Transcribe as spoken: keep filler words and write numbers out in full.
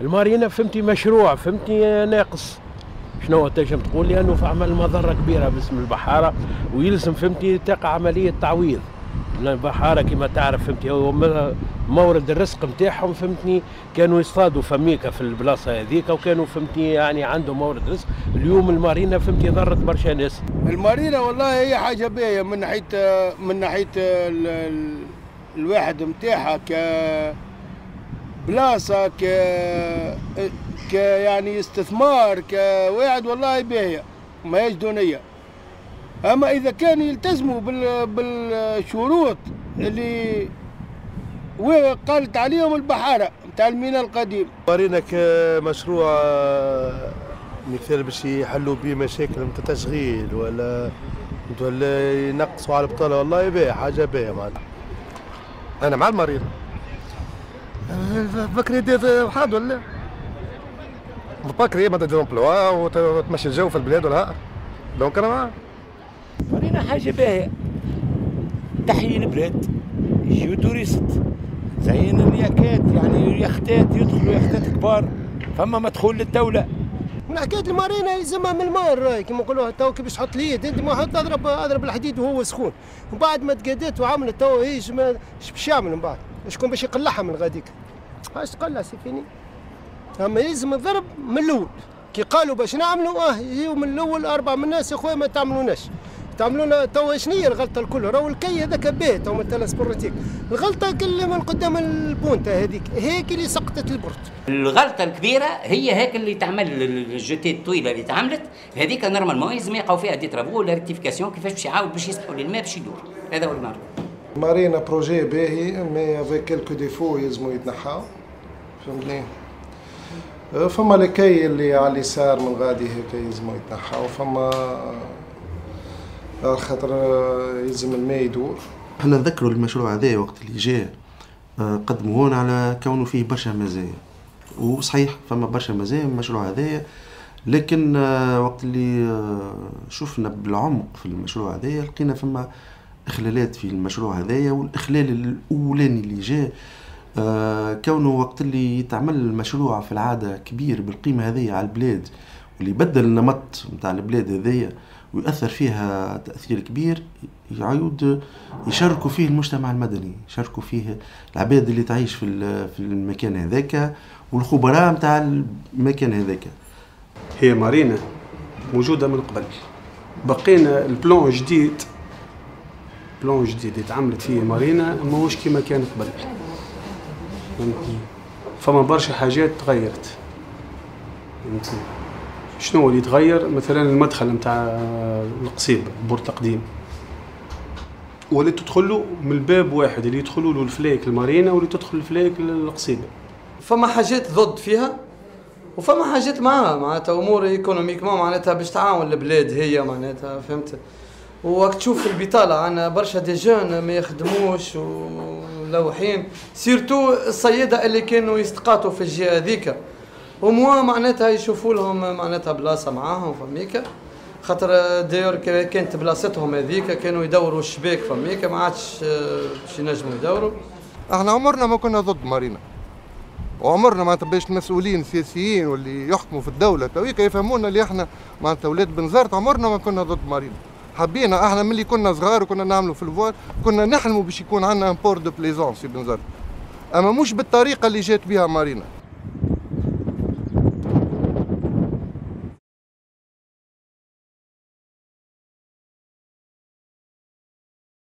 المارينا فهمتي مشروع فهمتي ناقص شنو تنجم تقول، لانه فعمل مضره كبيره باسم البحاره، ويلزم فهمتي تقع عمليه تعويض. البحاره كما تعرف فهمتي هو مورد الرزق نتاعهم فهمتني، كانوا يصطادوا فميكا في البلاصه هذيك وكانوا فهمتني يعني عندهم مورد رزق. اليوم المارينا فهمتي ضرت برشا ناس. المارينا والله هي حاجه باهيه من ناحيه من ناحيه الواحد نتاعها ك بلاصه ك ك يعني استثمار كواحد والله باهيه ماهيش دونيه. اما اذا كان يلتزموا بالشروط اللي وقالت عليهم البحاره نتاع الميناء القديم. مارينا كمشروع مثال باش يحلوا به مشاكل نتاع تشغيل ولا ولا ينقصوا على البطاله والله باهيه حاجه باهيه معناتها. انا مع المارينا. بكري دير وحد ولا بكري معناتها دير امبلوا وتمشي الجو في البلاد ولا دونك انا معاه. مارينا حاجه باهيه تحيي البلاد، يجيو توريست زين الياكات يعني يختات يدخلوا يختات كبار، فما مدخول للدوله. من حكايه المارينا يلزمها من المار راهي كيما نقولوها تو كي باش تحط اليد انت ما حط اضرب اضرب الحديد وهو سخون، ومن بعد ما تقادات وعملت تو هي اش باش يعمل من بعد؟ شكون باش يقلعها من غاديك؟ اش تقلع سي فيني؟ اما يلزم الضرب من الاول، كي قالوا باش نعملوا اه يجيو من الاول اربعه من الناس يا خويا ما تعملوناش. تعملوا لنا تو شنو هي الغلطه الكل؟ راهو الكي هذاك باه تو من تلس برتيك، الغلطه اللي من قدام البونتا هذيك هيك اللي سقطت البرت. الغلطه الكبيره هي هيك اللي تعمل الجوتي الطويله اللي تعملت هذيك نورمالمون يلزم يلقاو فيها دي ترافو ولا ريكتيفيكاسيون كيفاش باش يعاود باش يصلحوا للماء باش يدور، هذا هو المعروف. مارينا بروجي باهي مي افيك كيلكو ديفو يلزموا يتنحاو فهمتني. فما الكي اللي على اليسار من غادي هيك يلزموا يتنحاو، فما خاطر يلزم الماء يدور. احنا نذكروا المشروع هذا وقت اللي جاء قدموه على كونه فيه برشا مزايا، وصحيح فما برشا مزايا من المشروع هذا، لكن وقت اللي شفنا بالعمق في المشروع هذا لقينا فما اخلالات في المشروع هذا. والاخلال الاولاني اللي جاء كونه وقت اللي يتعمل المشروع في العاده كبير بالقيمه هذه على البلاد واللي بدل النمط نتاع البلاد هذيا ويؤثر فيها تأثير كبير، يعود يشاركوا فيه المجتمع المدني، يشاركوا فيه العباد اللي تعيش في في المكان هذاك والخبراء نتاع المكان هذاك. هي مارينا موجودة من قبل، بقينا البلون جديد، بلون جديد اتعملت فيه مارينا ماهوش كيما كان قبل، فما برشا حاجات تغيرت. شنو اللي تغير؟ مثلا المدخل نتاع القصيب بور تقديم واللي تدخلوا من الباب واحد اللي يدخلوا له الفلايك المارينا واللي تدخل الفلايك القصيبه. فما حاجات ضد فيها وفما حاجات معاها معناتها امور ايكونوميكمون معناتها باش تعاون البلاد هي معناتها فهمت. وراك تشوف في البطاله عندنا برشا دي جون ما يخدموش وملوحين، سيرتو الصياده اللي كانوا يستقاطوا في الجهه هذيك وموا معناتها يشوفوا لهم معناتها بلاصه معاهم فميكا، خاطر دايور كانت بلاصتهم هذيك كانوا يدوروا الشباك فميكا ما عادش باش ينجموا يدوروا. احنا عمرنا ما كنا ضد مارينا وعمرنا معناتها باش المسؤولين السياسيين واللي يحكموا في الدوله تويكا يفهمونا اللي احنا معناتها ولاد بنزرت عمرنا ما كنا ضد مارينا. حبينا احنا ملي كنا صغار وكنا نعملوا في الفوار كنا نحلموا باش يكون عندنا ان بور دو بليزونس في بنزرت، اما مش بالطريقه اللي جات بها مارينا.